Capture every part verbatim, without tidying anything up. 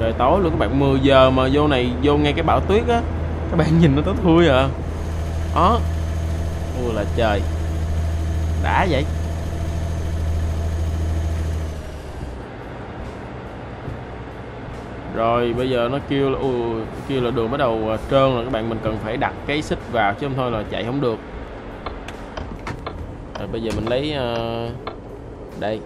trời tối luôn các bạn. Mười giờ mà vô này, vô ngay cái bão tuyết á các bạn, nhìn nó tối thui à. Đó, ui là trời, đã vậy. Rồi bây giờ nó kêu là, ui, kêu là đường bắt đầu trơn rồi các bạn, mình cần phải đặt cái xích vào chứ không thôi là chạy không được. Rồi bây giờ mình lấy uh, đây.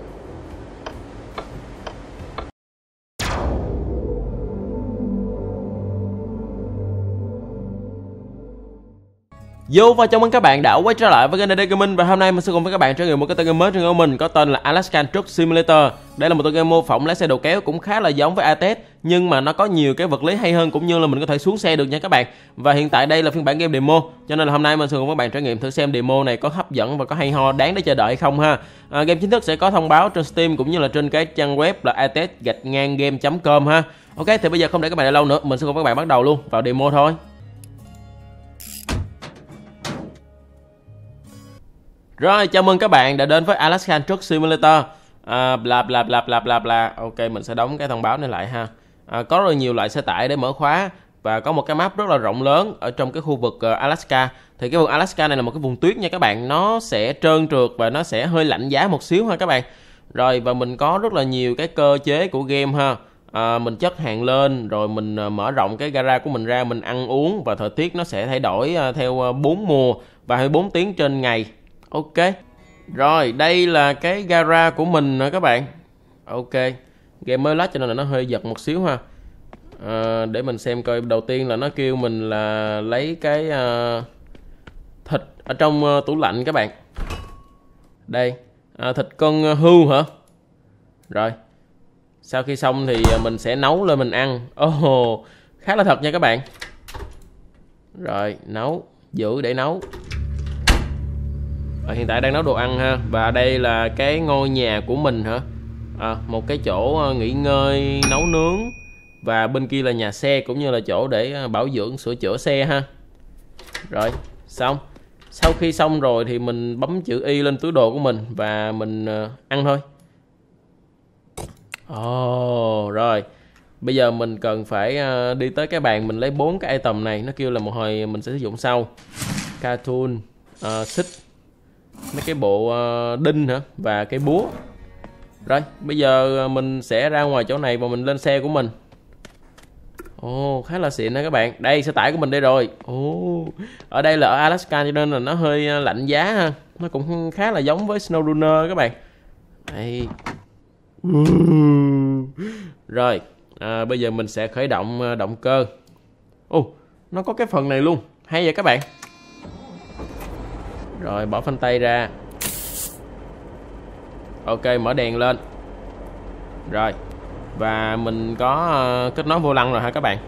Yo, và chào mừng các bạn đã quay trở lại với kênh en đê Gaming. Và hôm nay mình sẽ cùng với các bạn trải nghiệm một cái tựa game mới trên kênh của mình, có tên là Alaskan Truck Simulator. Đây là một tựa game mô phỏng lái xe đầu kéo, cũng khá là giống với a tê, nhưng mà nó có nhiều cái vật lý hay hơn, cũng như là mình có thể xuống xe được nha các bạn. Và hiện tại đây là phiên bản game demo, cho nên là hôm nay mình sẽ cùng các bạn trải nghiệm thử xem demo này có hấp dẫn và có hay ho đáng để chờ đợi hay không ha. À, game chính thức sẽ có thông báo trên Steam cũng như là trên cái trang web là ates gạch ngang game chấm com ha. Ok, thì bây giờ không để các bạn đợi lâu nữa, mình sẽ cùng các bạn bắt đầu luôn vào demo thôi. Rồi, chào mừng các bạn đã đến với Alaskan Truck Simulator. à, Bla bla bla bla bla bla. Ok, mình sẽ đóng cái thông báo này lại ha. à, Có rất nhiều loại xe tải để mở khóa. Và có một cái map rất là rộng lớn ở trong cái khu vực Alaska. Thì cái vùng Alaska này là một cái vùng tuyết nha các bạn. Nó sẽ trơn trượt và nó sẽ hơi lạnh giá một xíu ha các bạn. Rồi, và mình có rất là nhiều cái cơ chế của game ha. à, Mình chất hàng lên, rồi mình mở rộng cái gara của mình ra, mình ăn uống. Và thời tiết nó sẽ thay đổi theo bốn mùa và hai mươi bốn tiếng trên ngày. Ok, rồi đây là cái gara của mình nè các bạn. Ok, game mới lát cho nên là nó hơi giật một xíu ha. à, Để mình xem coi, đầu tiên là nó kêu mình là lấy cái uh, thịt ở trong uh, tủ lạnh các bạn. Đây, à, thịt con hươu hả. Rồi, sau khi xong thì mình sẽ nấu lên mình ăn. Oh, khá là thật nha các bạn. Rồi, nấu, giữ để nấu. À, hiện tại đang nấu đồ ăn ha. Và đây là cái ngôi nhà của mình hả. à, Một cái chỗ nghỉ ngơi, nấu nướng. Và bên kia là nhà xe, cũng như là chỗ để bảo dưỡng, sửa chữa xe ha. Rồi, xong. Sau khi xong rồi thì mình bấm chữ Y lên túi đồ của mình và mình ăn thôi. Ồ, oh, rồi. Bây giờ mình cần phải đi tới cái bàn, mình lấy bốn cái item này. Nó kêu là một hồi mình sẽ sử dụng sau. Cartoon, uh, xích, mấy cái bộ đinh hả, và cái búa. Rồi, bây giờ mình sẽ ra ngoài chỗ này và mình lên xe của mình. Ồ, oh, khá là xịn đó các bạn. Đây, xe tải của mình đây rồi. Ồ, oh, ở đây là ở Alaska cho nên là nó hơi lạnh giá ha. Nó cũng khá là giống với SnowRunner các bạn. Đây. Rồi, à, bây giờ mình sẽ khởi động động cơ. Ồ, oh, nó có cái phần này luôn. Hay vậy các bạn. Rồi, bỏ phanh tay ra. Ok, mở đèn lên. Rồi, và mình có kết nối vô lăng rồi hả các bạn.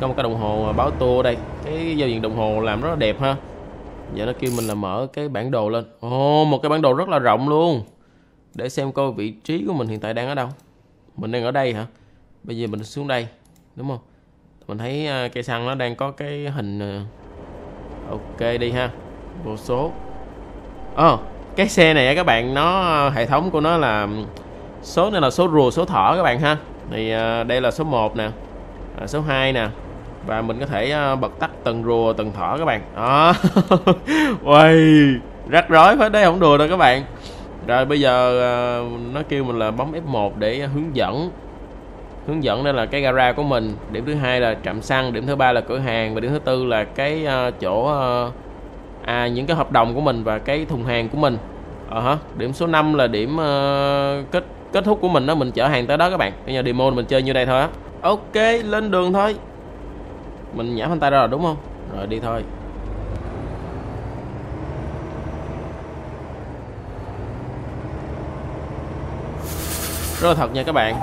Có một cái đồng hồ báo tua đây. Cái giao diện đồng hồ làm rất là đẹp ha. Giờ nó kêu mình là mở cái bản đồ lên. Ồ, oh, một cái bản đồ rất là rộng luôn. Để xem coi vị trí của mình hiện tại đang ở đâu. Mình đang ở đây hả. Bây giờ mình xuống đây, đúng không. Mình thấy cây xăng nó đang có cái hình. Ok đi ha. Vô số. Ờ oh, cái xe này các bạn, nó hệ thống của nó là số này là số rùa, số thỏ các bạn ha. Thì đây là số một nè, số hai nè. Và mình có thể bật tắt từng rùa, từng thỏ các bạn. Đó. Uầy, rắc rối hết đấy, không đùa đâu các bạn. Rồi bây giờ nó kêu mình là bấm F một để hướng dẫn. Hướng dẫn đây là cái gara của mình. Điểm thứ hai là trạm xăng. Điểm thứ ba là cửa hàng. Và điểm thứ tư là cái uh, chỗ uh, à, những cái hợp đồng của mình và cái thùng hàng của mình. Ờ uh hả -huh. Điểm số năm là điểm uh, kết kết thúc của mình đó. Mình chở hàng tới đó các bạn. Bây giờ demo mình chơi như đây thôi á. Ok, lên đường thôi. Mình nhả phanh tay ra rồi đúng không. Rồi đi thôi. Rất là thật nha các bạn.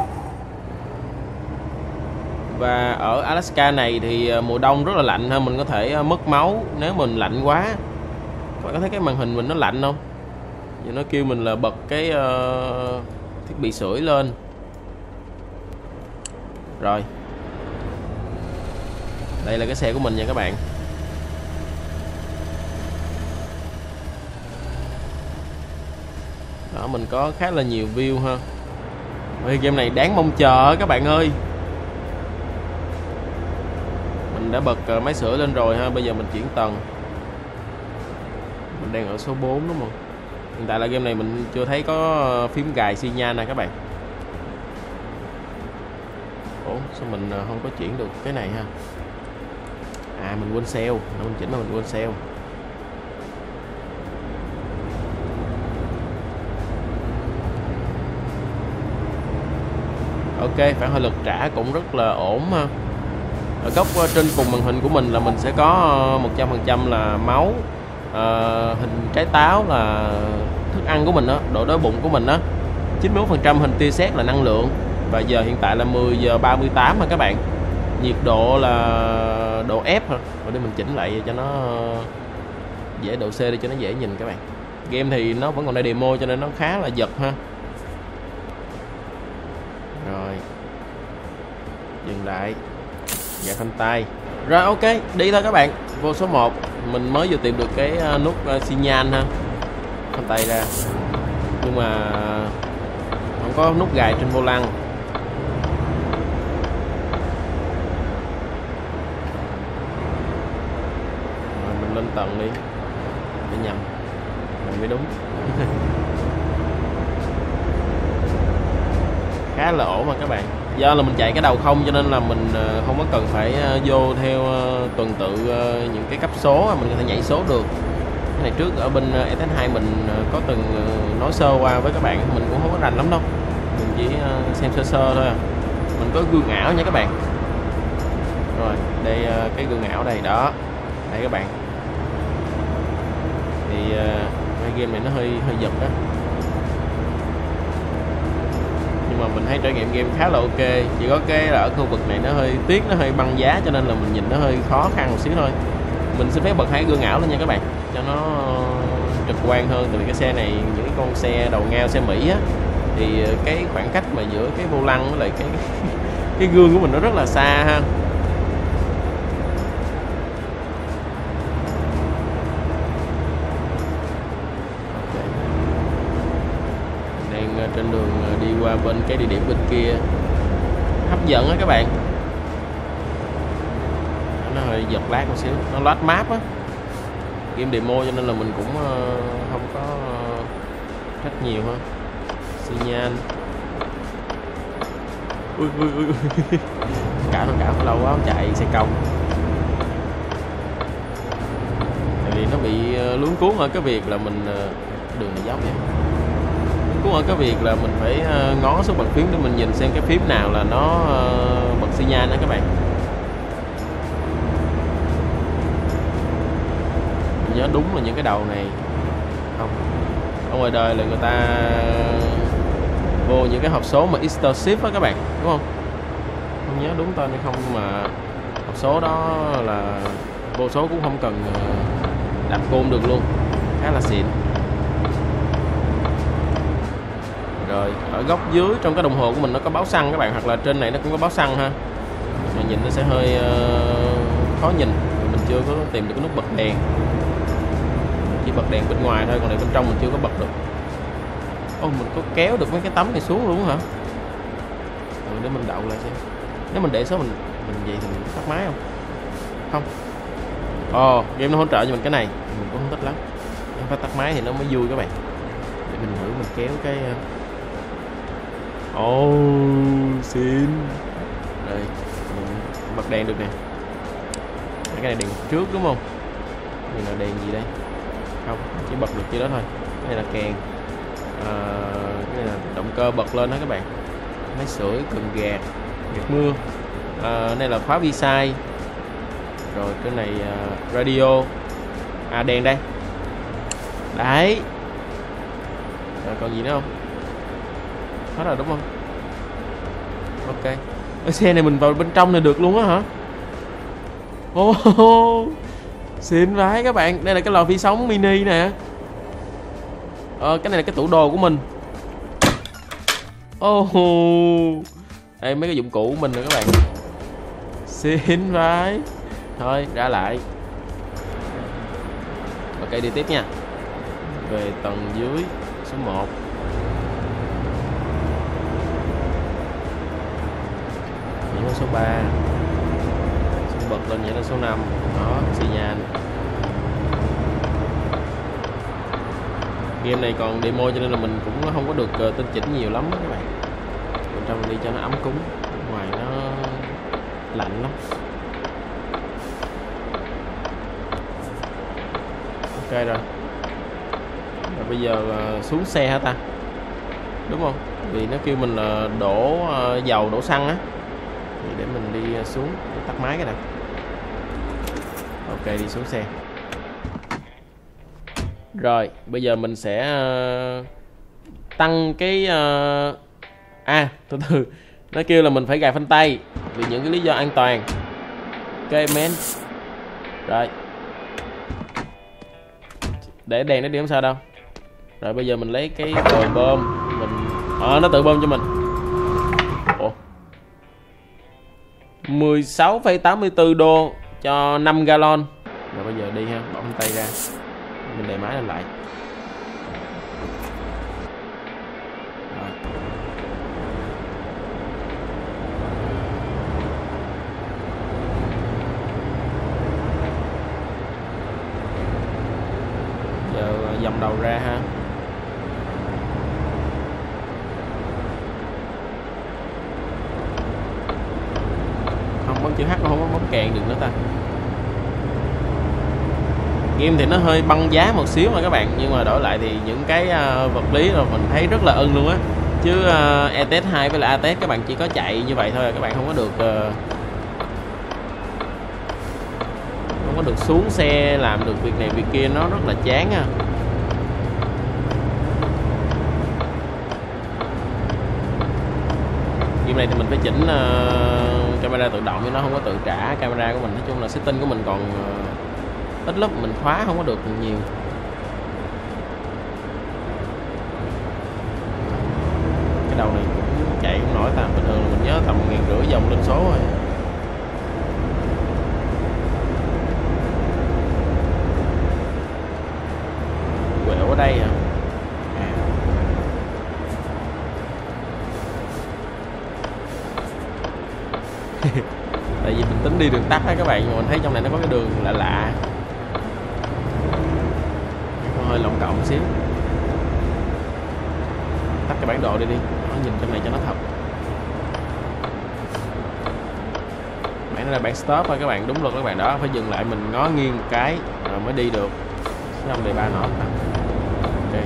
Và ở Alaska này thì mùa đông rất là lạnh ha, mình có thể mất máu nếu mình lạnh quá. Các bạn có thấy cái màn hình mình nó lạnh không? Giờ nó kêu mình là bật cái uh, thiết bị sưởi lên. Rồi. Đây là cái xe của mình nha các bạn. Đó, mình có khá là nhiều view ha. Ôi, game này đáng mong chờ các bạn ơi. Mình đã bật máy sửa lên rồi ha, bây giờ mình chuyển tầng. Mình đang ở số bốn đúng không? Hiện tại là game này mình chưa thấy có phím gài xi nha nè các bạn. Ủa sao mình không có chuyển được cái này ha? À mình quên sale, mình chỉnh mà mình quên sale. Ok, phản hồi lực trả cũng rất là ổn ha. Ở góc trên cùng màn hình của mình là mình sẽ có một trăm phần trăm là máu, à, hình trái táo là thức ăn của mình đó, độ đói bụng của mình đó, chín mươi mốt phần trăm hình tia sét là năng lượng. Và giờ hiện tại là mười giờ ba mươi tám ha các bạn. Nhiệt độ là độ F ha. Để mình chỉnh lại cho nó dễ, độ C để cho nó dễ nhìn các bạn. Game thì nó vẫn còn đang demo cho nên nó khá là giật ha. Rồi dừng lại, dạ phanh tay. Rồi ok, đi thôi các bạn. Vô số một, mình mới vừa tìm được cái nút xi nhan ha. Phanh tay ra. Nhưng mà không có nút gài trên vô lăng. Rồi mình lên tầng đi. Để nhầm mình mới đúng. Khá là ổn mà các bạn. Do là mình chạy cái đầu không cho nên là mình không có cần phải vô theo tuần tự những cái cấp số, mình có thể nhảy số được. Cái này trước ở bên a tê ét hai mình có từng nói sơ qua với các bạn, mình cũng không có rành lắm đâu, mình chỉ xem sơ sơ thôi à. Mình có gương ảo nha các bạn. Rồi đây cái gương ảo đây đó, đây các bạn. Thì cái game này nó hơi hơi giật đó, mà mình thấy trải nghiệm game khá là ok. Chỉ có cái là ở khu vực này nó hơi tiếc, nó hơi băng giá cho nên là mình nhìn nó hơi khó khăn một xíu thôi. Mình xin phép bật hai gương ảo lên nha các bạn cho nó trực quan hơn. Tại vì cái xe này, những con xe đầu ngao, xe Mỹ á, thì cái khoảng cách mà giữa cái vô lăng với lại cái cái gương của mình nó rất là xa ha. Trên đường đi qua bên cái địa điểm bên kia hấp dẫn á các bạn, nó hơi giật lát một xíu, nó load map á, game demo cho nên là mình cũng không có rất nhiều ha. Xi nhan, ui ui ui cả nó cả lâu quá chạy xe công, tại vì nó bị luống cuốn ở cái việc là mình đường này dốc vậy. Cũng ở cái việc là mình phải ngó xuống bàn phím để mình nhìn xem cái phím nào là nó bật xi nhan đó các bạn. Mình nhớ đúng là những cái đầu này không, ở ngoài đời là người ta vô những cái hộp số mà Easter ship đó các bạn, đúng không? Không nhớ đúng tên hay không nhưng mà hộp số đó là vô số cũng không cần đạp côn được luôn, khá là xịn. Rồi, ở góc dưới trong cái đồng hồ của mình nó có báo xăng các bạn, hoặc là trên này nó cũng có báo xăng ha. Mình nhìn nó sẽ hơi uh, khó nhìn, mình chưa có tìm được cái nút bật đèn. Chỉ bật đèn bên ngoài thôi, còn đèn bên trong mình chưa có bật được. Ô, mình có kéo được mấy cái tấm này xuống luôn hả? Ừ, để mình đậu lại xem. Nếu mình để số mình mình vậy thì mình tắt máy không? Không. Ồ, oh, game nó hỗ trợ cho mình cái này, mình cũng không thích lắm. Nếu phải tắt máy thì nó mới vui các bạn. Để mình thử mình kéo cái. Ô oh, xin đây bật đèn được nè. Cái này đèn trước đúng không? Đây là đèn gì đây? Không, chỉ bật được cái đó thôi. Cái này là kèn, à, cái này là động cơ bật lên đó các bạn. Máy sưởi, cần gạt, gạt mưa, à, đây là khóa vi sai. Rồi cái này uh, radio, à đèn đây. Đấy. Rồi, còn gì nữa không? Hết rồi đúng không? Ok. Ở xe này mình vào bên trong này được luôn á hả? Oh, oh. Xịn vãi các bạn. Đây là cái lò vi sóng mini nè. Ờ, cái này là cái tủ đồ của mình. Oh, oh. Đây mấy cái dụng cụ của mình rồi các bạn. Xịn vãi. Thôi ra lại. Ok đi tiếp nha. Về tầng dưới số một. số ba, xong bật lên nhảy lên số năm, đó xì nhan. Game này còn demo cho nên là mình cũng không có được uh, tinh chỉnh nhiều lắm các bạn. Bên trong đi cho nó ấm cúng, ngoài nó lạnh lắm. Ok rồi. Rồi bây giờ uh, xuống xe hả ta? Đúng không? Vì nó kêu mình là đổ uh, dầu, đổ xăng á. Thì để mình đi uh, xuống, để tắt máy cái này. Ok, đi xuống xe. Rồi, bây giờ mình sẽ uh, tăng cái... Uh... À, từ từ. Nó kêu là mình phải gài phanh tay vì những cái lý do an toàn. Ok, men. Rồi. Để đèn nó đi không sao đâu. Rồi bây giờ mình lấy cái còi bơm. Mình... Ờ, à, nó tự bơm cho mình. Ủa? mười sáu phẩy tám mươi tư đô cho năm gallon. Rồi bây giờ đi ha, bỏ phanh tay ra. Mình để máy lên lại. Rồi. Giờ dòng đầu ra ha. Không bấm chữ H không có bấm kèn được nữa ta. Game thì nó hơi băng giá một xíu mà các bạn, nhưng mà đổi lại thì những cái uh, vật lý là mình thấy rất là ưng luôn á. Chứ uh, A T S hai với là A T S các bạn chỉ có chạy như vậy thôi, các bạn không có được uh, không có được xuống xe làm được việc này việc kia, nó rất là chán á. Game này thì mình phải chỉnh uh, camera tự động chứ nó không có tự trả camera của mình. Nói chung là setting của mình còn uh, ít lắm, mình khóa không có được nhiều. Cái đầu này cũng chạy cũng nổi ta, bình thường là mình nhớ tầm một nghìn rưỡi dòng lên số rồi. Quẹo ở đây à? À. Tại vì mình tính đi đường tắt á các bạn, mà mình thấy trong này nó có cái đường lạ lạ, hơi lộng cộng xíu. Tắt cái bản đồ đi đi, nó nhìn trong này cho nó thật. Bản này là bản stop thôi các bạn, đúng luật các bạn đó, phải dừng lại mình ngó nghiêng một cái rồi mới đi được. Xong đề ba nọ. Ok.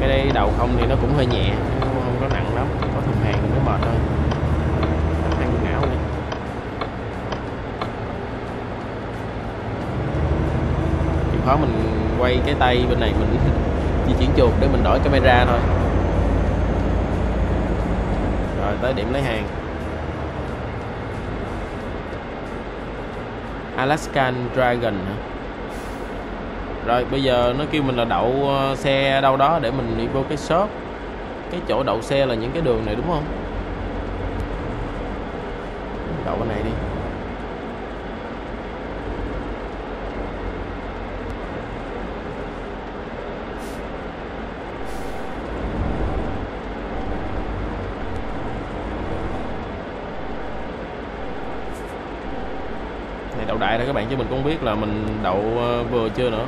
Cái đây đầu không thì nó cũng hơi nhẹ, không, không có nặng lắm, có thùng hàng nó mệt thôi. Khó mình quay cái tay bên này, mình di chuyển chuột để mình đổi camera thôi. Rồi tới điểm lấy hàng. Alaskan Dragon hả? Rồi bây giờ nó kêu mình là đậu xe đâu đó để mình đi vô cái shop. Cái chỗ đậu xe là những cái đường này đúng không? Đậu bên này đi. Đại đó các bạn, chứ mình cũng biết là mình đậu vừa chưa nữa.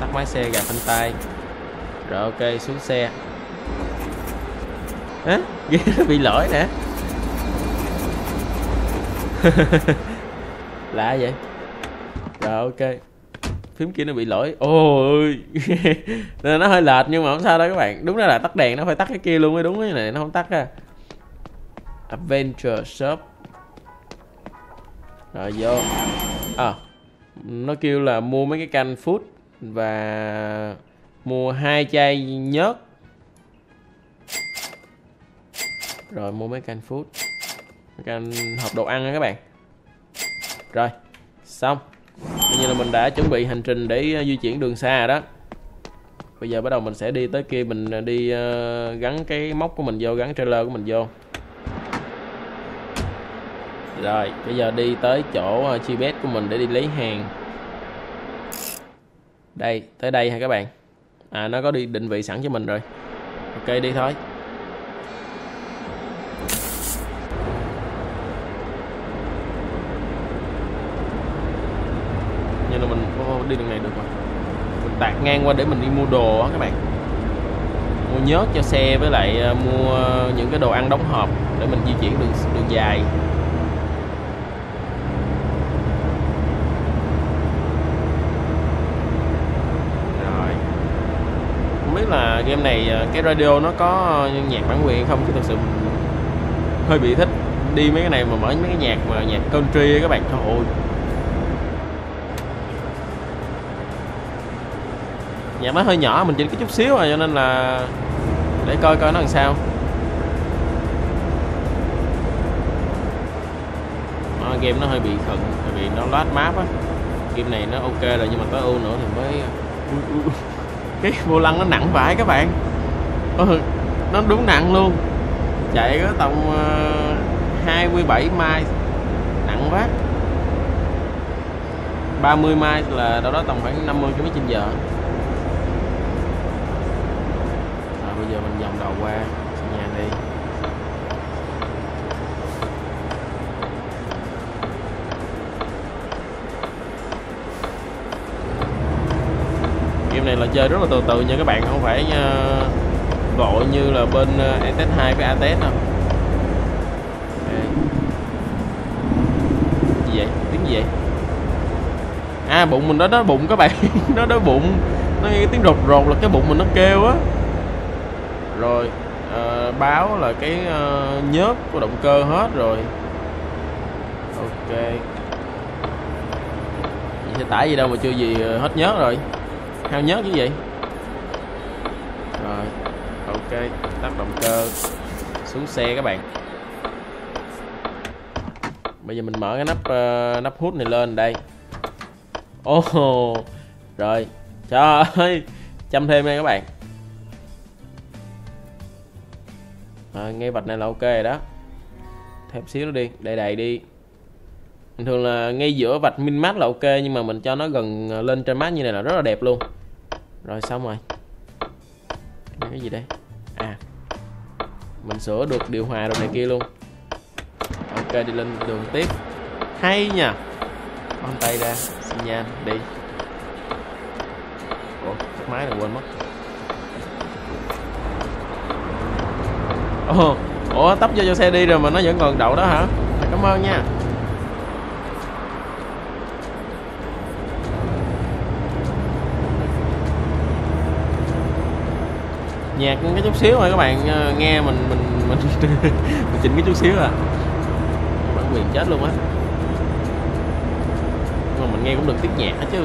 Tắt máy xe, gạt phanh tay. Rồi ok, xuống xe. Á, nó bị lỗi nè. Lạ vậy. Rồi ok. Phím kia nó bị lỗi. Ôi. Nó hơi lệch nhưng mà không sao đâu các bạn. Đúng là tắt đèn nó phải tắt cái kia luôn mới đúng, cái này nó không tắt ra. Adventure Shop. Rồi vô. À, nó kêu là mua mấy cái can food và mua hai chai nhớt. Rồi mua mấy can food, can hộp đồ ăn á các bạn. Rồi xong, coi như là mình đã chuẩn bị hành trình để di chuyển đường xa rồi đó. Bây giờ bắt đầu mình sẽ đi tới kia, mình đi uh, gắn cái móc của mình vô, gắn trailer của mình vô. Rồi, bây giờ đi tới chỗ uh, Chibet của mình để đi lấy hàng. Đây, tới đây ha các bạn. À, nó có đi định vị sẵn cho mình rồi. Ok, đi thôi. đi đường này được mà. Mình tạt ngang qua để mình đi mua đồ á các bạn, mua nhớt cho xe với lại mua những cái đồ ăn đóng hộp để mình di chuyển đường, đường dài. Là game này cái radio nó có nhạc bản quyền không, chứ thật sự hơi bị thích đi mấy cái này mà mở mấy cái nhạc mà nhạc country ấy các bạn, trời ơi. Nhạc nó hơi nhỏ, mình chỉ cái chút xíu rồi, cho nên là để coi coi nó làm sao. À, game nó hơi bị khẩn tại vì nó load map á. Game này nó ok rồi nhưng mà tối ưu nữa thì mới cái vô lăng nó nặng vãi các bạn. Ừ, nó đúng nặng luôn, chạy có tầm uh, hai mươi bảy mile nặng quá, ba mươi mile là đâu đó tầm khoảng năm mươi ki lô mét trên giờ. Rồi bây giờ mình vòng đầu qua nhà đi. Này là chơi rất là từ từ nha các bạn, không phải uh, vội như là bên uh, a tét hai với a tét đâu. Okay. Gì vậy? Tiếng gì vậy? À bụng mình đó đó bụng các bạn, nó đó bụng, nó nghe cái tiếng rột rột là cái bụng mình nó kêu á. Rồi uh, báo là cái uh, nhớt của động cơ hết rồi. Ok. Vậy xe tải gì đâu mà chưa gì uh, hết nhớt rồi. Hao nhớt như vậy. Rồi, ok, tắt động cơ, xuống xe các bạn. Bây giờ mình mở cái nắp uh, nắp hút này lên đây. Ồ, oh, rồi, trời ơi, chăm thêm đây các bạn. À, ngay vạch này là ok rồi đó. Thêm xíu nữa đi, đầy đầy đi. Bình thường là ngay giữa vạch min max là ok, nhưng mà mình cho nó gần lên trên max như này là rất là đẹp luôn. Rồi xong rồi. Cái gì đây? À, mình sửa được điều hòa đồ này kia luôn. Ok, đi lên đường tiếp. Hay nha. Bấm tay ra, xin nhan đi. Ủa, tắt máy là quên mất. Ồ, ủa tấp vô cho xe đi rồi mà nó vẫn còn đậu đó hả? Cảm ơn nha. Nhạc cái chút xíu rồi các bạn, nghe mình mình mình, mình chỉnh cái chút xíu à, bản quyền chết luôn á. Nhưng mà mình nghe cũng được tiếng nhạc hết chứ,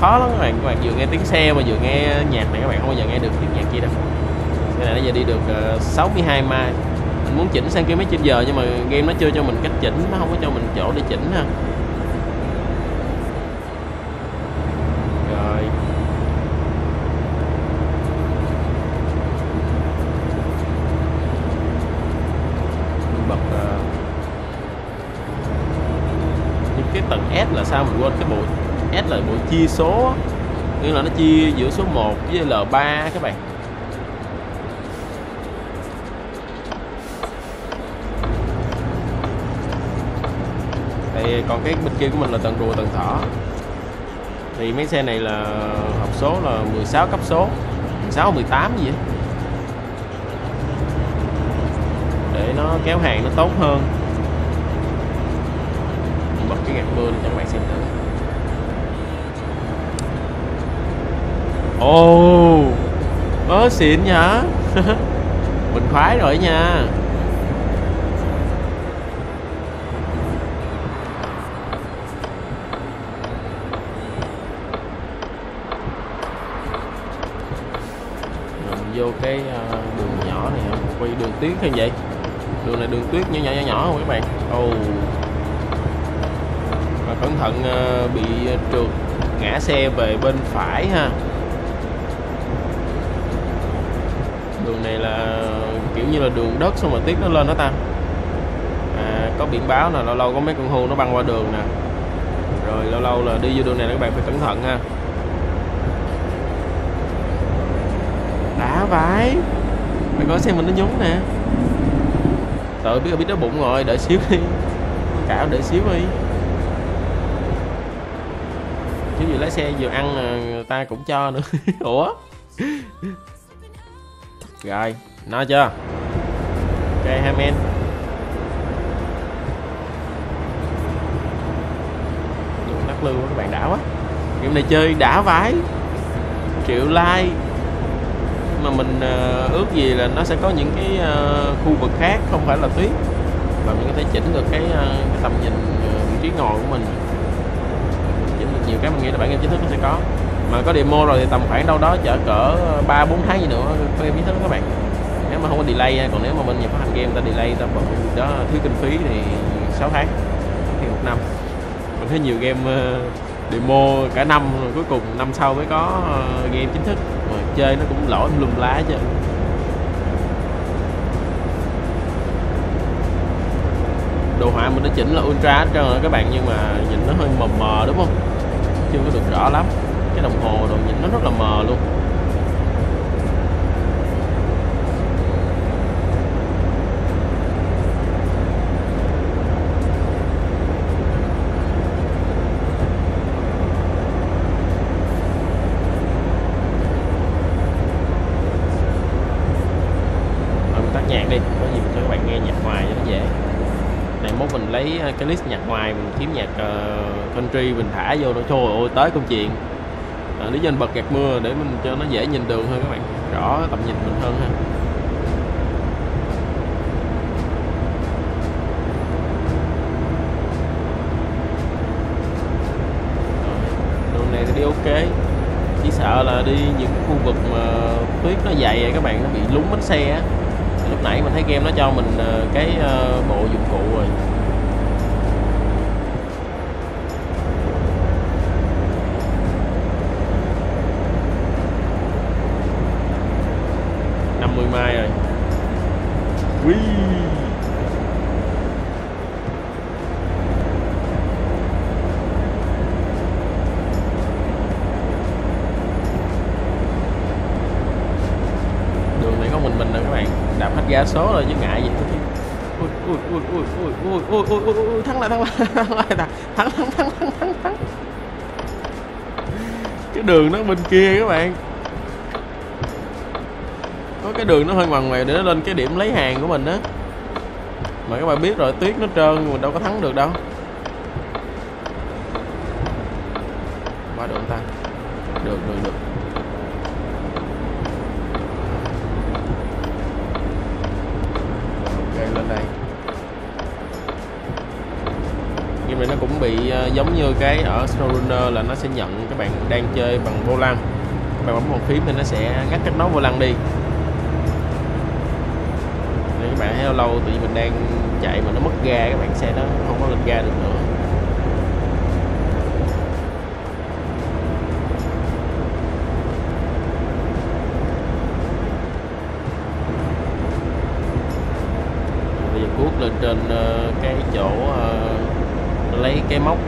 khó lắm các bạn. Các bạn vừa nghe tiếng xe mà vừa nghe nhạc này, các bạn không bao giờ nghe được tiếng nhạc kia đâu. Cái này nó giờ đi được uh, sáu mươi hai mile. Mình muốn chỉnh sang ki lô mét trên giờ nhưng mà game nó chưa cho mình cách chỉnh, nó không có cho mình chỗ để chỉnh ha. S là sao mình quên cái bộ S là bộ chia số, nghĩa là nó chia giữa số một với lờ ba các bạn. Đây, còn cái bên kia của mình là tầng rùa tầng thỏ. Thì mấy xe này là hộp số là mười sáu cấp số, mười sáu mười tám gì vậy, để nó kéo hàng nó tốt hơn. Bật cái gạt mưa cho các bạn xem thử. Ồ, oh, ớ xịn nha. Mình khoái rồi nha. Mình vô cái đường nhỏ này, quay đường tuyết hay vậy? Đường này đường tuyết nhỏ nhỏ nhỏ nhỏ không các bạn? Ồ. Oh. Cẩn thận bị trượt ngã xe về bên phải ha. Đường này là kiểu như là đường đất xong rồi tiếp nó lên đó ta. À, có biển báo nè, lâu lâu có mấy con hươu nó băng qua đường nè. Rồi lâu lâu là đi vô đường này các bạn phải cẩn thận ha. Đã vãi. Mày coi xem mình nó nhúng nè. Tự biết là biết nó bụng rồi, đợi xíu đi. Cảo đợi xíu đi. Chứ vừa lái xe vừa ăn người ta cũng cho nữa. Ủa. Rồi, nói chưa? Ok hai men. Đắc lưu các bạn đã quá. Game này chơi đã vãi. Triệu like. Mà mình ước gì là nó sẽ có những cái khu vực khác không phải là tuyết, và mình có thể chỉnh được cái, cái tầm nhìn vị trí ngồi của mình, chỉnh được nhiều cái. Mình nghĩ là bản game chính thức nó sẽ có, mà có demo rồi thì tầm khoảng đâu đó chở cỡ ba bốn tháng gì nữa có game chính thức các bạn, nếu mà không có delay. Còn nếu mà bên nhập hành game ta delay ta bật đó thiếu kinh phí thì sáu tháng thì một năm. Mình thấy nhiều game demo cả năm rồi cuối cùng năm sau mới có game chính thức, mà chơi nó cũng lỗi lùm lá chứ. Đồ họa mình đã chỉnh là ultra hết trơn rồi các bạn, nhưng mà nhìn nó hơi mờ mờ đúng không, chưa có được rõ lắm. Cái đồng hồ đồ nhìn nó rất là mờ luôn. Cái list nhạc ngoài mình kiếm nhạc uh, country mình thả vô nó, trời ơi tới công chuyện. À, lý do mình bật gạt mưa để mình cho nó dễ nhìn đường hơn các bạn, rõ tầm nhìn mình hơn ha. Đường này thì đi ok, chỉ sợ là đi những khu vực mà tuyết nó dày rồi các bạn, nó bị lún bánh xe á. Lúc nãy mình thấy game nó cho mình uh, cái uh, bộ dụng cụ rồi. Mai rồi. Whee. Đường này có mình mình nè các bạn, đạp hết ga số rồi chứ ngại gì. Ui ui ui ui ui ui ui ui ui thắng lại thắng lại thắng lại thắng thắng thắng thắng thắng. Cái đường nó bên kia các bạn. Cái đường nó hơi ngoằn ngoèo để nó lên cái điểm lấy hàng của mình á, mà các bạn biết rồi, tuyết nó trơn mình đâu có thắng được đâu. Qua đường ta được được được ok, lên đây. Game này nó cũng bị giống như cái ở SnowRunner là nó sẽ nhận các bạn đang chơi bằng vô lăng, các bạn bấm bàn phím nên nó sẽ ngắt kết nối vô lăng đi. Bạn thấy lâu lâu tự nhiên mình đang chạy mà nó mất ga, các bạn, xe nó không có lên ga được nữa. Bây giờ cuốc lên trên cái chỗ lấy cái móc.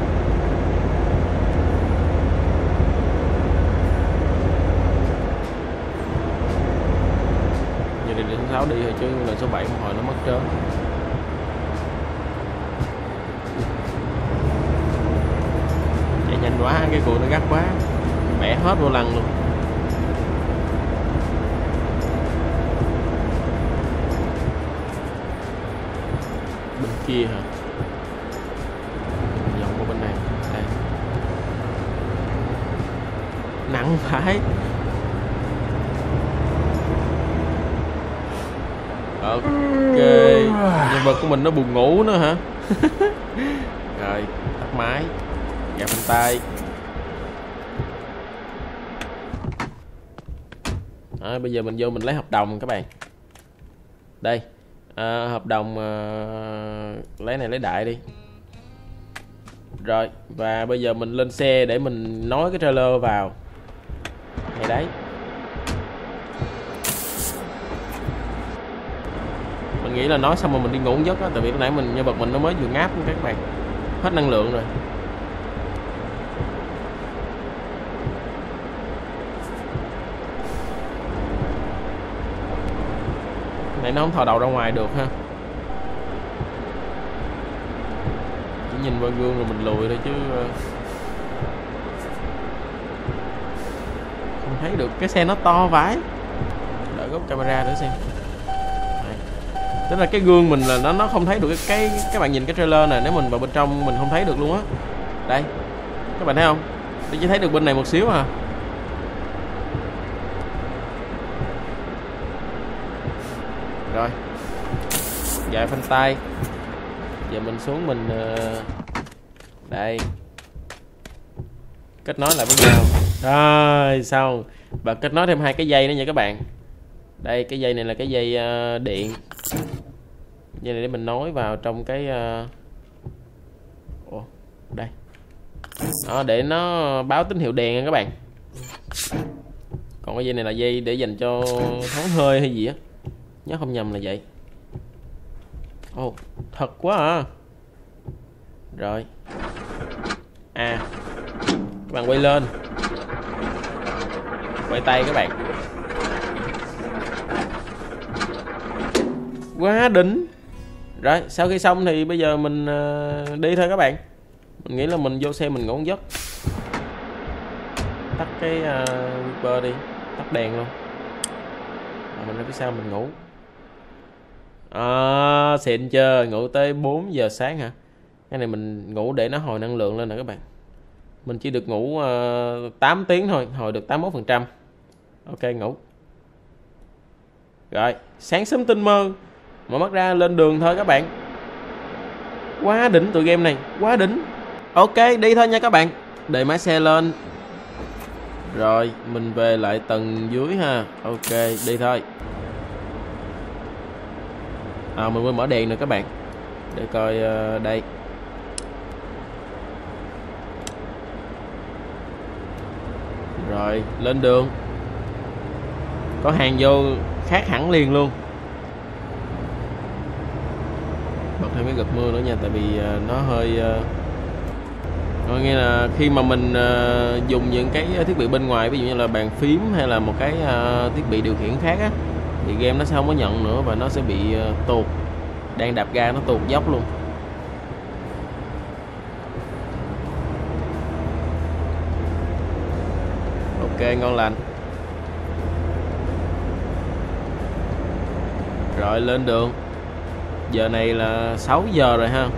sáu đi rồi chứ là số bảy hồi nó mất trớn. Chạy nhanh quá, cái cùi nó gắt quá, bẻ hết vô lăng luôn. Bên kia hả? Dòng qua bên này. Đây. Nặng phải. Ok, nhân vật của mình nó buồn ngủ nữa hả? Rồi, tắt máy, gạt bàn tay. À, bây giờ mình vô mình lấy hợp đồng các bạn. Đây, à, hợp đồng à, lấy này lấy đại đi. Rồi, và bây giờ mình lên xe để mình nối cái trailer vào. Này đấy. Nghĩ là nói xong mà mình đi ngủ giấc á, tại vì lúc nãy mình nhân vật mình nó mới vừa ngáp các bạn, hết năng lượng rồi. Này nó không thò đầu ra ngoài được ha, chỉ nhìn qua gương rồi mình lùi thôi chứ thấy được cái xe nó to vãi. Đợi góc camera nữa xem. Tức là cái gương mình là nó nó không thấy được cái, cái các bạn nhìn cái trailer này, nếu mình vào bên trong mình không thấy được luôn á. Đây, các bạn thấy không? Tôi chỉ thấy được bên này một xíu à. Rồi, dạy phanh tay. Giờ mình xuống mình đây, kết nối lại với nhau. Rồi xong, và kết nối thêm hai cái dây nữa nha các bạn. Đây, cái dây này là cái dây uh, điện. Dây này để mình nối vào trong cái uh... Ủa, đây. Đó, để nó báo tín hiệu đèn nha các bạn. Còn cái dây này là dây để dành cho thoáng hơi hay gì á, nhớ không nhầm là vậy. Ồ, oh, thật quá à. Rồi. À, các bạn quay lên, quay tay các bạn. Quá đỉnh. Rồi, sau khi xong thì bây giờ mình uh, đi thôi các bạn. Mình nghĩ là mình vô xe mình ngủ một giấc. Tắt cái uh, Uber đi, tắt đèn luôn. Rồi mình ra phía sau mình ngủ. À, xịn chưa, ngủ tới bốn giờ sáng hả? Cái này mình ngủ để nó hồi năng lượng lên nè các bạn. Mình chỉ được ngủ uh, tám tiếng thôi, hồi được tám mươi mốt phần trăm. Ok, ngủ. Rồi, sáng sớm tinh mơ mà mất ra lên đường thôi các bạn. Quá đỉnh tụi game này, quá đỉnh. Ok, đi thôi nha các bạn. Để máy xe lên. Rồi, mình về lại tầng dưới ha. Ok, đi thôi. À, mình mới mở đèn nữa các bạn. Để coi uh, đây. Rồi, lên đường. Có hàng vô khác hẳn liền luôn. Bật thêm cái gợp mưa nữa nha, tại vì nó hơi có nghĩa là khi mà mình dùng những cái thiết bị bên ngoài, ví dụ như là bàn phím hay là một cái thiết bị điều khiển khác á, thì game nó sẽ không có nhận nữa và nó sẽ bị tuột. Đang đạp ga nó tuột dốc luôn. Ok, ngon lành. Rồi lên đường. Giờ này là sáu giờ rồi ha.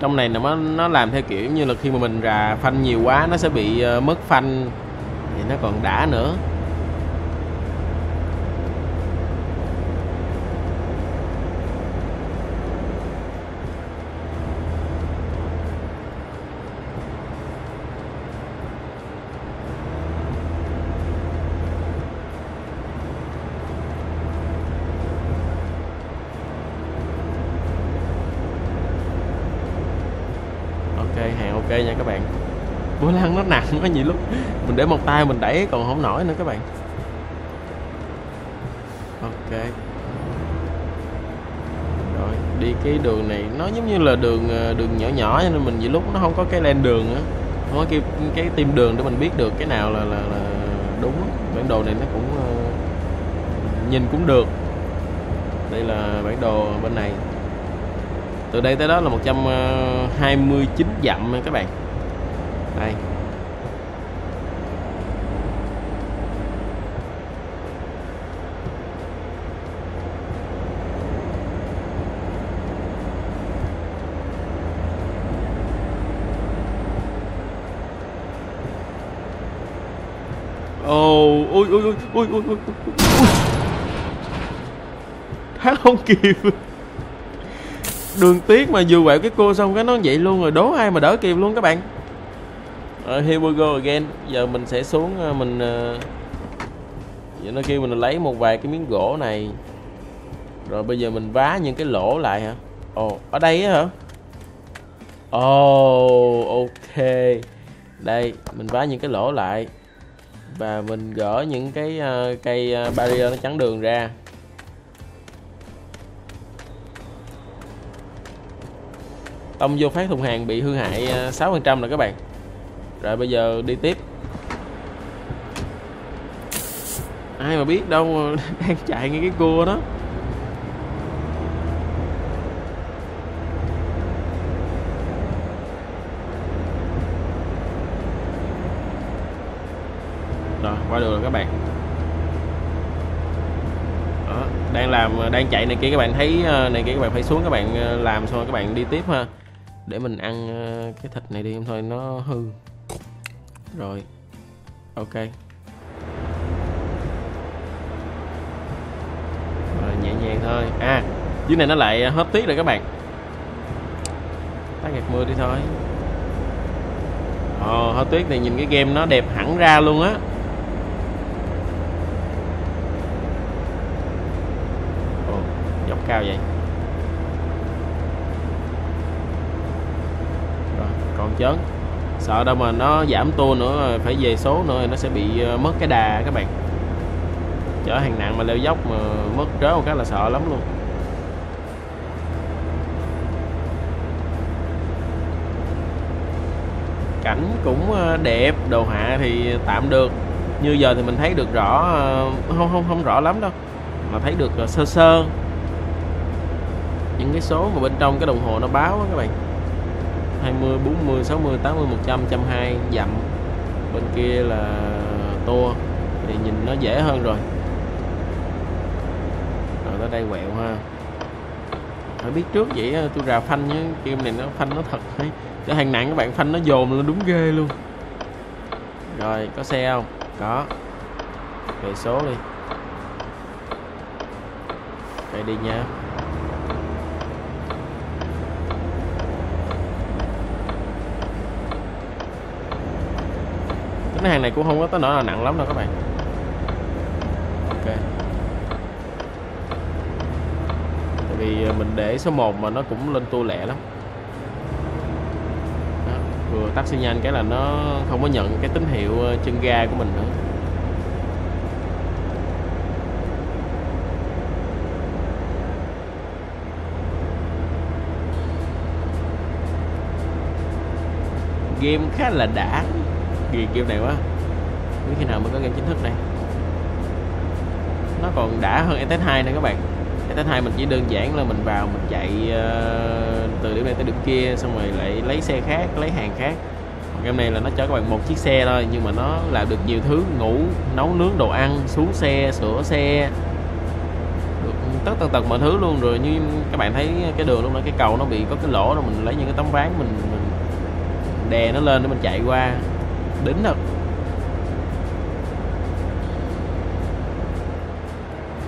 Trong này nó nó làm theo kiểu như là khi mà mình rà phanh nhiều quá nó sẽ bị uh, mất phanh, thì nó còn đã nữa. Nha các bạn, vô lăng nó nặng có nhiều lúc mình để một tay mình đẩy còn không nổi nữa các bạn. Ok, rồi đi cái đường này nó giống như là đường đường nhỏ nhỏ nên mình nhiều lúc nó không có cái len đường á, không có cái cái tìm đường để mình biết được cái nào là là, là đúng. Bản đồ này nó cũng nhìn cũng được. Đây là bản đồ bên này. Từ đây tới đó là một trăm hai mươi chín dặm các bạn. Đây. Ôi ôi ôi ôi ôi ôi ôi. Thắng không kịp. Đường tiếc mà vừa quẹo cái cô xong cái nó vậy luôn rồi, đố ai mà đỡ kịp luôn các bạn. Rồi, here we go again. Giờ mình sẽ xuống mình giờ nó kêu mình lấy một vài cái miếng gỗ này. Rồi bây giờ mình vá những cái lỗ lại hả? Ồ, oh, ở đây hả? Ồ, oh, ok. Đây, mình vá những cái lỗ lại và mình gỡ những cái uh, cây uh, barrier nó chắn đường ra. Tông vô phát thùng hàng bị hư hại sáu phần trăm rồi các bạn. Rồi bây giờ đi tiếp. Ai mà biết đâu đang chạy ngay cái cua đó. Rồi qua đường rồi các bạn. Đó, đang làm đang chạy này kia các bạn thấy này kia các bạn phải xuống các bạn làm xong các bạn đi tiếp ha. Để mình ăn cái thịt này đi không thôi nó hư. Rồi. Ok. Rồi, nhẹ nhàng thôi. À, dưới này nó lại hớp tiết rồi các bạn. Tắt gạt mưa đi thôi. Ồ, hớp tiết thì nhìn cái game nó đẹp hẳn ra luôn á. Ồ, dọc cao vậy. Rồi, còn chớn. Sợ đâu mà nó giảm tour nữa, phải về số nữa nó sẽ bị mất cái đà các bạn. Chở hàng nặng mà leo dốc mà mất rớ một cái là sợ lắm luôn. Cảnh cũng đẹp, đồ họa thì tạm được. Như giờ thì mình thấy được rõ, không không không rõ lắm đâu, mà thấy được sơ sơ những cái số mà bên trong cái đồng hồ nó báo đó các bạn. hai mươi, bốn mươi, sáu mươi, tám mươi, một trăm, một trăm hai mươi dặm. Bên kia là tour thì nhìn nó dễ hơn rồi. Rồi tới đây quẹo ha. Phải biết trước vậy tôi rà phanh với game này, nó phanh nó thật đấy. Chở hàng nặng các bạn phanh nó dồn lên đúng ghê luôn. Rồi có xe không? Có. Về số đi. Đây đi nha. Cái hàng này cũng không có tới nỗi là nặng lắm đâu các bạn. Ok. Tại vì mình để số một mà nó cũng lên tua lẹ lắm. Đó. Vừa tắt xi nhan cái là nó không có nhận cái tín hiệu chân ga của mình nữa. Game khá là đã. Ghiền game này quá. Biết khi nào mới có game chính thức này. Nó còn đã hơn ates hai này các bạn. ates hai mình chỉ đơn giản là mình vào mình chạy uh, từ điểm này tới điểm kia xong rồi lại lấy xe khác, lấy hàng khác. Game này là nó chở các bạn một chiếc xe thôi nhưng mà nó làm được nhiều thứ, ngủ, nấu nướng đồ ăn, xuống xe, sửa xe. Được tất tần tật mọi thứ luôn rồi. Như các bạn thấy cái đường lúc đó cái cầu nó bị có cái lỗ rồi mình lấy những cái tấm ván mình, mình đè nó lên để mình chạy qua. Đỉnh thật.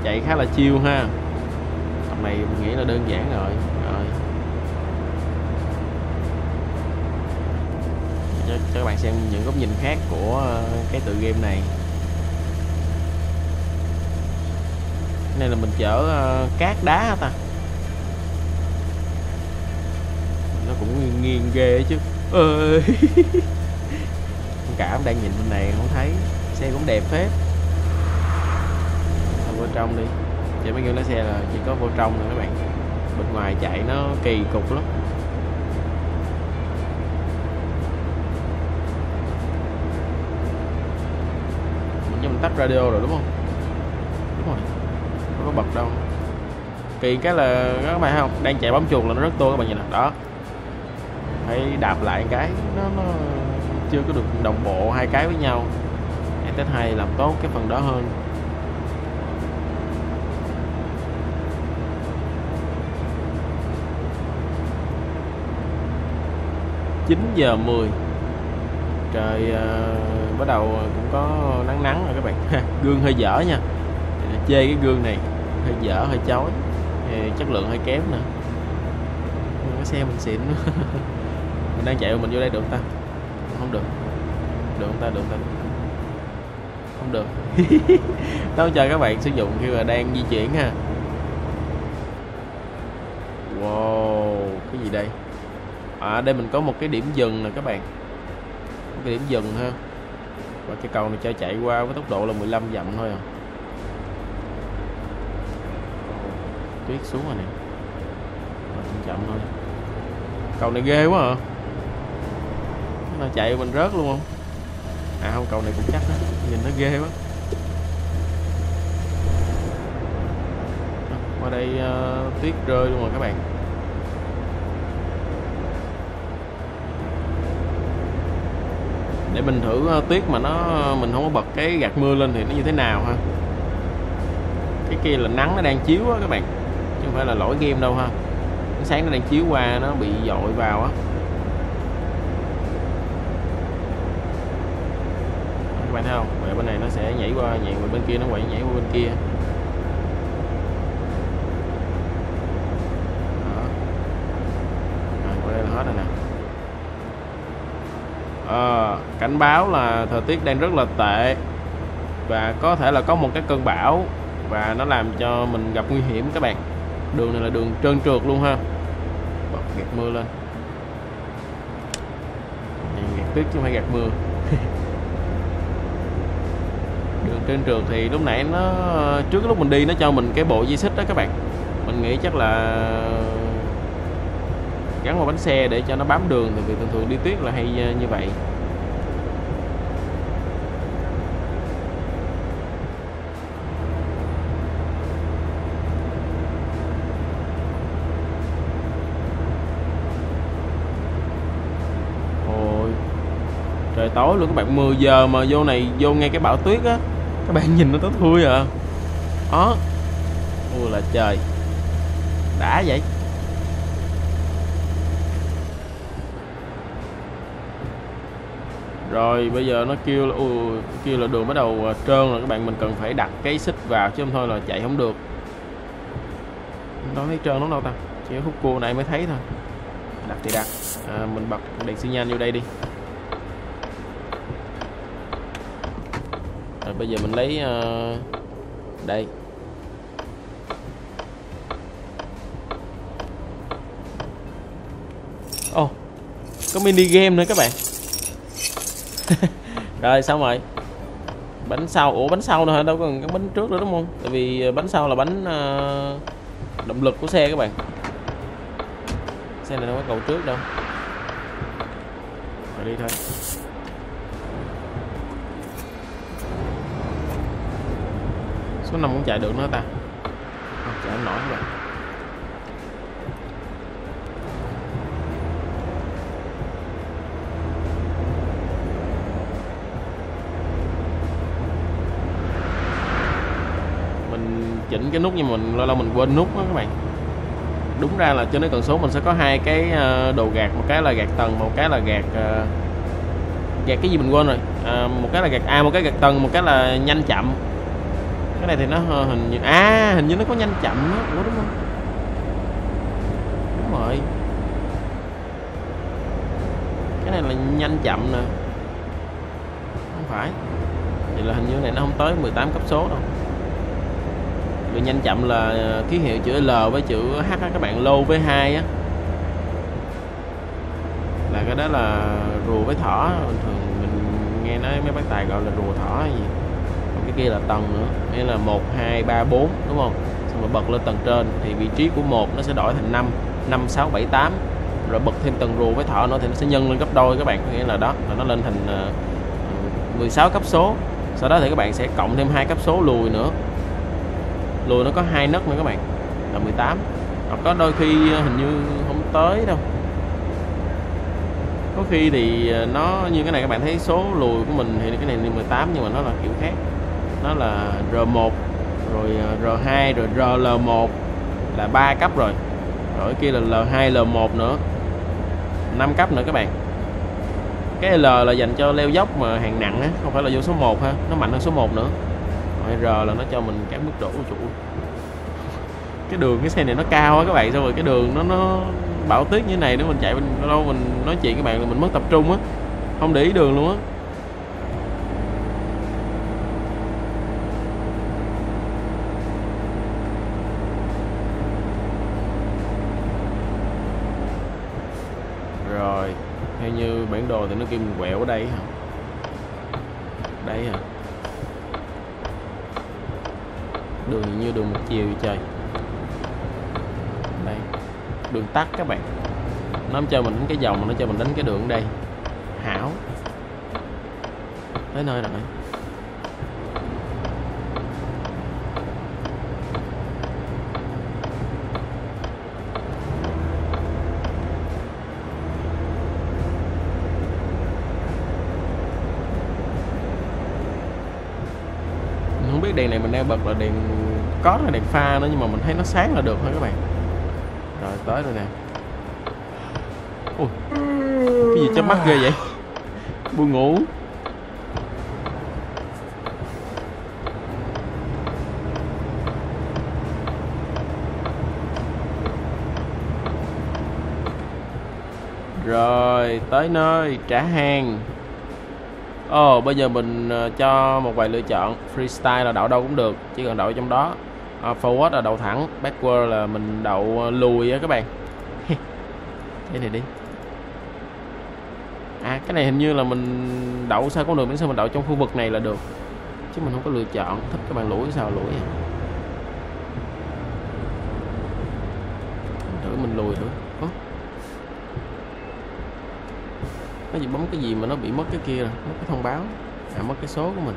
Chạy khá là chill ha. Tầm này mình nghĩ là đơn giản rồi. Rồi. Cho, cho các bạn xem những góc nhìn khác của cái tựa game này. Cái này là mình chở cát đá hả ta. Nó cũng nghiêng, nghiêng ghê chứ. Ơi. Cảm đang nhìn bên này không thấy. Xe cũng đẹp phết. Vô trong đi. Chạy mấy người lái xe là chỉ có vô trong thôi các bạn. Bên ngoài chạy nó kỳ cục lắm. Mình tắt radio rồi đúng không? Đúng rồi. Không có bật đâu. Kỳ cái là các bạn thấy không? Đang chạy bóng chuột là nó rất to các bạn nhìn nè. Đó. Phải đạp lại cái nó nó chưa có được đồng bộ hai cái với nhau. ates hai làm tốt cái phần đó hơn. chín giờ mười. Trời uh, bắt đầu cũng có nắng nắng rồi các bạn. Gương hơi dở nha. Chê cái gương này, hơi dở, hơi chói, chất lượng hơi kém nữa. Cái xe mình xịn. Mình đang chạy mình vô đây được ta? Không được. Được không ta? Được ta? Không được. Đâu chờ các bạn sử dụng khi mà đang di chuyển ha. Wow, cái gì đây? À, đây mình có một cái điểm dừng nè các bạn. Một cái điểm dừng ha. Và cái cầu này cho chạy qua với tốc độ là mười lăm dặm thôi à. Tuyết xuống rồi nè. Chậm thôi. Cầu này ghê quá à. Nó chạy mình rớt luôn không? À không, cầu này cũng chắc đó. Nhìn nó ghê quá. Qua đây uh, tuyết rơi luôn rồi các bạn. để mình thử tuyết mà nó mình không có bật cái gạt mưa lên thì nó như thế nào ha. Cái kia là nắng nó đang chiếu á các bạn, chứ không phải là lỗi game đâu ha. Ánh sáng nó đang chiếu qua nó bị dội vào á. Các bạn thấy không? Vậy bên này nó sẽ nhảy qua nhảy qua bên kia, nó quậy nhảy qua bên kia. À, cảnh báo là thời tiết đang rất là tệ và có thể là có một cái cơn bão và nó làm cho mình gặp nguy hiểm các bạn. Đường này là đường trơn trượt luôn ha. Bật gạt mưa lên. Gạt tuyết chứ không phải gạt mưa. Đường trơn trượt thì lúc nãy nó trước lúc mình đi nó cho mình cái bộ dây xích đó các bạn. Mình nghĩ chắc là gắn vào bánh xe để cho nó bám đường, tại vì thường thường đi tuyết là hay như vậy. Ôi trời tối luôn các bạn, mười giờ mà vô này vô ngay cái bão tuyết á, các bạn nhìn nó tối thui à. Đó, ôi là trời, đã vậy. Rồi bây giờ nó kêu là, ui, kêu là đường bắt đầu trơn rồi các bạn, mình cần phải đặt cái xích vào chứ không thôi là chạy không được. Nó thấy trơn lắm đâu ta, chỉ hút cua này mới thấy thôi. Đặt thì đặt, à, mình bật đèn xi nhan vô đây đi. Rồi bây giờ mình lấy uh, đây. Ồ, oh, có mini game nữa các bạn. Rồi xong rồi. Bánh sau, ủa bánh sau nữa hả? Đâu còn cái bánh trước nữa đúng không? Tại vì bánh sau là bánh uh, động lực của xe các bạn. Xe này đâu có cầu trước đâu. Rồi đi thôi. Số năm cũng chạy được nữa ta. Không chạy không nổi các bạn. Chỉnh cái nút nhưng mình lâu lâu mình quên nút đó các bạn. Đúng ra là trên cái cần số mình sẽ có hai cái đồ gạt, một cái là gạt tầng, một cái là gạt gạt cái gì mình quên rồi, à, một cái là gạt A, một cái gạt tầng, một cái là nhanh chậm. Cái này thì nó hình như à hình như nó có nhanh chậm đó. Ủa đúng không? Đúng rồi, cái này là nhanh chậm nè, không phải vậy là hình như này nó không tới mười tám cấp số đâu. Vì nhanh chậm là ký hiệu chữ L với chữ H á các bạn, lô với hai á, là cái đó là rùa với thỏ. Bình thường mình nghe nói mấy bác tài gọi là rùa thỏ hay gì. Còn cái kia là tầng nữa, nghĩa là một, hai, ba, bốn đúng không? Xong rồi bật lên tầng trên thì vị trí của một nó sẽ đổi thành năm, năm, sáu, bảy, tám. Rồi bật thêm tầng rùa với thỏ nữa thì nó sẽ nhân lên gấp đôi các bạn, nghĩa là đó là nó lên thành mười sáu cấp số. Sau đó thì các bạn sẽ cộng thêm hai cấp số lùi nữa. Lùi nó có hai nấc nữa các bạn, là mười tám. Hoặc có đôi khi hình như không tới đâu. Có khi thì nó như cái này các bạn thấy số lùi của mình thì cái này là mười tám nhưng mà nó là kiểu khác. Nó là R một, rồi R hai, rồi R L một là ba cấp rồi. Rồi kia là L hai, L một nữa. năm cấp nữa các bạn. Cái L là dành cho leo dốc mà hàng nặng á, không phải là vô số một ha, nó mạnh hơn số một nữa. R là nó cho mình cái mức độ chủ. Cái đường cái xe này nó cao á các bạn, xong rồi cái đường nó nó bão tuyết như thế này, nếu mình chạy mình đâu mình nói chuyện các bạn là mình mất tập trung á, không để ý đường luôn á. Rồi theo như bản đồ thì nó kêu mình quẹo ở đây hả? Đây hả? Đường như đường một chiều trời. Đây, đường tắt các bạn. Nó không cho mình đến cái vòng mà nó cho mình đến cái đường đây. Hảo. Tới nơi rồi. cái đèn này mình đang bật là đèn có là đèn pha nữa, nhưng mà mình thấy nó sáng là được thôi các bạn. Rồi tới rồi nè. Ui, cái gì chớp mắt ghê vậy, buồn ngủ. Rồi tới nơi trả hàng. Ồ, oh, bây giờ mình cho một vài lựa chọn. Freestyle là đậu đâu cũng được, chỉ cần đậu trong đó. uh, Forward là đậu thẳng, backward là mình đậu lùi á các bạn. Cái này đi. À, cái này hình như là mình đậu sao cũng được, miễn sao mình đậu trong khu vực này là được, chứ mình không có lựa chọn. Thích các bạn lũi sao lũi à. Mình thử mình lùi nữa. Nó chỉ bấm cái gì mà nó bị mất cái kia rồi, mất cái thông báo, à, mất cái số của mình.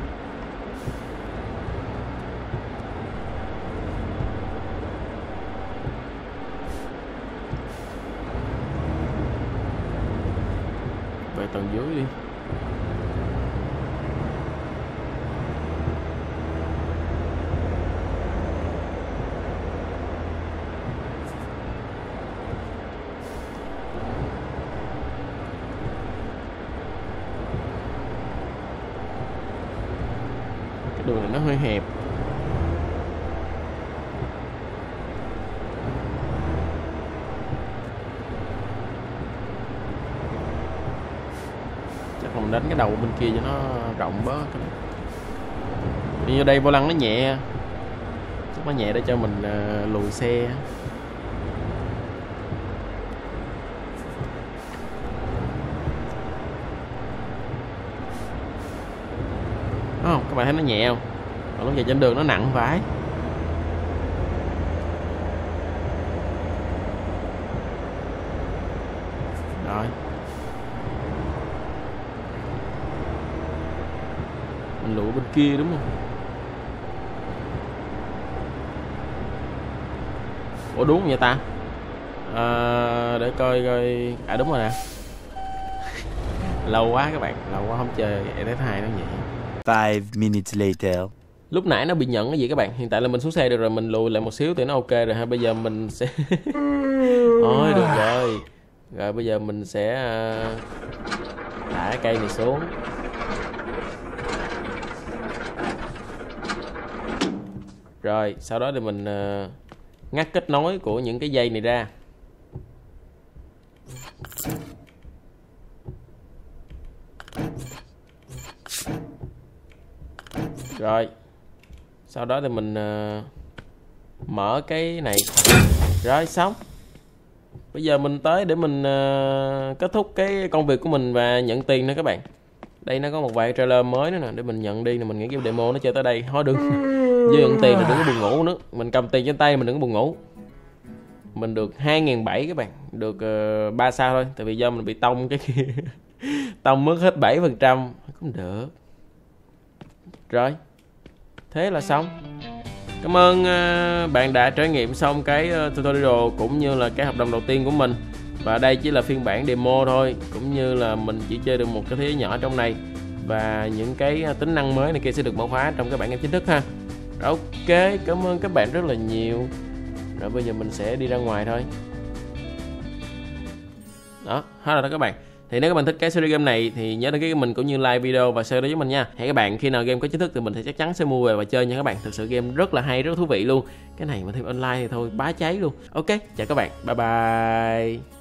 Về tầng dưới đi. Đường này nó hơi hẹp. Chắc mình đánh cái đầu bên kia cho nó rộng bớt. Như đây vô lăng nó nhẹ, chắc nó nhẹ để cho mình lùi xe. Không, các bạn thấy nó nhẹ không? Còn lúc giờ trên đường nó nặng vãi. Rồi. Mình lùi bên kia đúng không? Ủa đúng không vậy ta? À, để coi coi. À đúng rồi nè. Lâu quá các bạn, lâu quá không chơi ates hai nó vậy. five minutes later. Lúc nãy nó bị nhận cái gì các bạn? Hiện tại là mình xuống xe được rồi, mình lùi lại một xíu thì nó ok rồi ha. Bây giờ mình sẽ Ôi được rồi. Rồi bây giờ mình sẽ thả cây này xuống. Rồi, sau đó thì mình ngắt kết nối của những cái dây này ra. Rồi sau đó thì mình uh, mở cái này rồi xong. Bây giờ mình tới để mình uh, kết thúc cái công việc của mình và nhận tiền nữa các bạn. Đây nó có một vài trailer mới nữa nè, để mình nhận đi. Mình nghĩ cái demo nó chơi tới đây thôi, đừng với nhận tiền là đừng có buồn ngủ nữa. Mình cầm tiền trên tay mình đừng có buồn ngủ. Mình được hai ngàn bảy trăm các bạn, được uh, ba sao thôi, tại vì do mình bị tông cái kia. Tông mất hết bảy phần trăm cũng được. Rồi thế là xong. Cảm ơn uh, bạn đã trải nghiệm xong cái uh, tutorial cũng như là cái hợp đồng đầu tiên của mình. Và đây chỉ là phiên bản demo thôi, cũng như là mình chỉ chơi được một cái thế giới nhỏ trong này. Và những cái uh, tính năng mới này kia sẽ được mở khóa trong cái bản game chính thức ha. Rồi, ok, cảm ơn các bạn rất là nhiều. Rồi bây giờ mình sẽ đi ra ngoài thôi. Đó, hết rồi đó các bạn. Thì nếu các bạn thích cái series game này thì nhớ đăng ký kênh mình cũng như like video và share đối với mình nha. Hẹn các bạn khi nào game có chính thức thì mình sẽ chắc chắn sẽ mua về và chơi nha các bạn. Thực sự game rất là hay, rất thú vị luôn. Cái này mà thêm online thì thôi bá cháy luôn. Ok, chào các bạn, bye bye.